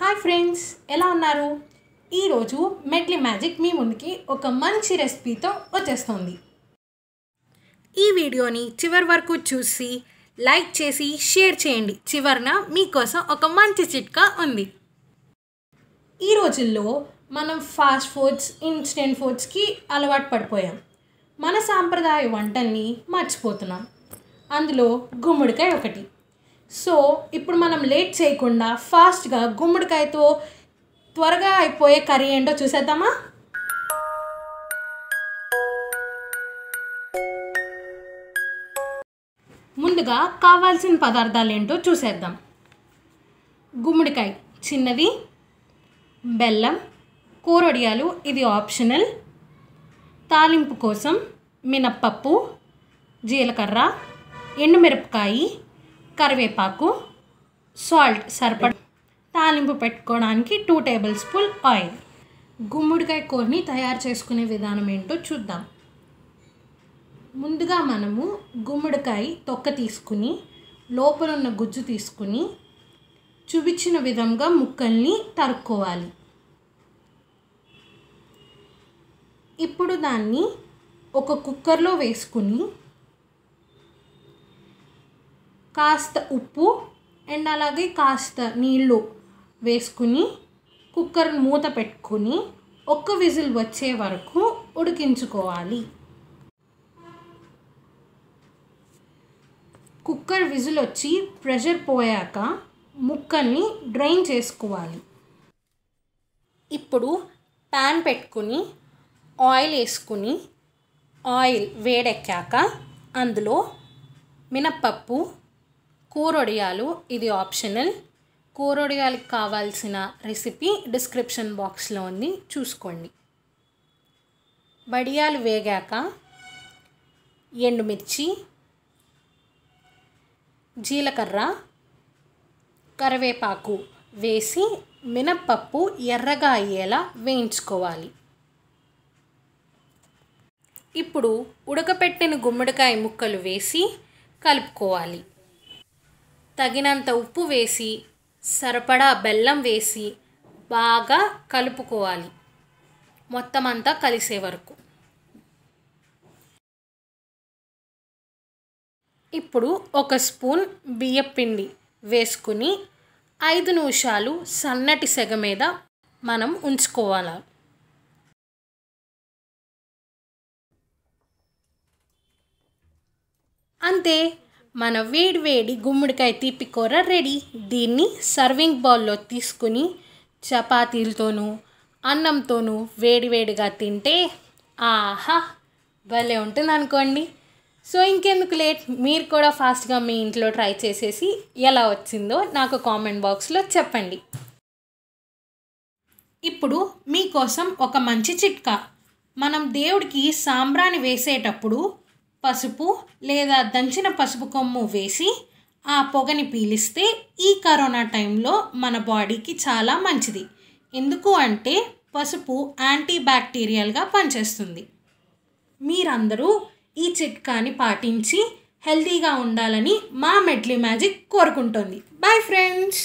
हाय friends एला उन्नारू ई रोजु मेड्ली मैजिक मी मुंदुकी ओक मंची रेसिपी तो वच्चेस्तुंदी। ई वीडियोनी चिवर वरकू चूसी लाइक चेसी शेर चेयंडी। चिवरना मी कोसम ओक मंची चिट्का उंदी। ई रोजुल्लो मनम फास्ट फूड्स इंस्टेंट फूड्स की अलवाटु पडिपोयाम। मन सांप्रदाय वंटल्नी मर्चिपोतुन्नाम। अंदुलो गुम्मडिकाय ओकटी। सो इप्पुडु मनम लेट चेयकुंडा फास्ट गा गुम्मडिकायतो त्वरगा अयिपोये करी एंटो चूसेद्दामा। मुंदुगा कावाल्सिन पदार्थालु एंटो चूसेद्दाम। गुम्मडिकाय चिन्नदी, बेल्लम, कोर्र वडियालु इदि ऑप्शनल, तालिंपु कोसम मिनप्पप्पु, जीलकर्र, एंडुमिरपकाय, కరివేపాకు సాల్ట్ సర్పడ తాలింపు పెట్టుకోవడానికి 2 టేబుల్ స్పూన్ ఆయిల్। గుమ్మడికాయ కూరని తయారు చేసుకునే విధానం ఏంటో చూద్దాం। ముందుగా మనము గుమ్మడికాయ తొక్క తీసుకుని లోపల ఉన్న గుజ్జు తీసుకుని చూపించిన విధంగా ముక్కల్ని తరుక్కోవాలి। ఇప్పుడు దాన్ని ఒక కుక్కర్ లో వేసుకుని कास्त उप्पु अंड अलागे कास्त नीलू वेसुकुनी कुकर मूत पेट्टुकोनी ओक विजिल वच्चे वरकू उडिकिंचुकोवाली। कुकर विजिल वच्ची प्रेशर पोयाक मुक्कल्नी ड्रैन चेसुकोवाली। इप्पुडु पैन पेट्टुकोनी आयिल वेसुकुनी आयिल वेडेक्काक अंदुलो मिनपप्पु कोर्र वडियालु इदी ऑप्शनल। कोर्र वडियालु कावाल्సిన रेसिपी डिस्क्रिप्शन बॉक्स लो उंदी चूसुकोंडी। वडियालु वेगाक ఎండుమిర్చి జీలకర్ర కరివేపాకు వేసి మినపప్పు ఎర్రగా అయ్యేలా వేయించుకోవాలి। ఇప్పుడు ఉడకపెట్టిన గుమ్మడికాయ ముక్కలు వేసి కలుపుకోవాలి। తగినంత ఉప్పు వేసి సరిపడా బెల్లం వేసి బాగా కలుపుకోవాలి మొత్తం అంతా కలిసే వరకు। ఇప్పుడు ఒక స్పూన్ బియ్య పిండి వేసుకుని 5 నిమిషాలు సన్నటి సెగ మీద మనం ఉంచుకోవాలి। అంతే మన వేడివేడి గుమ్మడికాయ తీపి కూర రెడీ। దీన్ని సర్వింగ్ బౌల్లో తీసుకుని చపాతీలతోను అన్నంతోను వేడివేడిగా తింటే ఆహా భలే ఉంటుంది అనుకోండి। సో ఇంకెందుకు లేట్, మీరు కూడా ఫాస్ట్గా మీ ఇంట్లో ట్రై చేసేసి ఎలా వచ్చిందో నాకు కామెంట్ బాక్స్లో చెప్పండి। ఇప్పుడు మీ కోసం ఒక మంచి చిట్కా। మనం దేవుడికి సాంబ్రాణి వేసేటప్పుడు పసుపు లేదా దంచిన పసుపు కొమ్ము వేసి ఆ పొగని పీలిస్తే ఈ కరోనా టైంలో మన బాడీకి చాలా మంచిది। ఎందుకు అంటే పసుపు యాంటీ బ్యాక్టీరియల్గా పనిచేస్తుంది। మీరందరూ ఈ చిట్కాని పాటించి హెల్తీగా ఉండాలని మా మెడ్లీ మ్యాజిక్ కోరుకుంటుంది। Bye friends.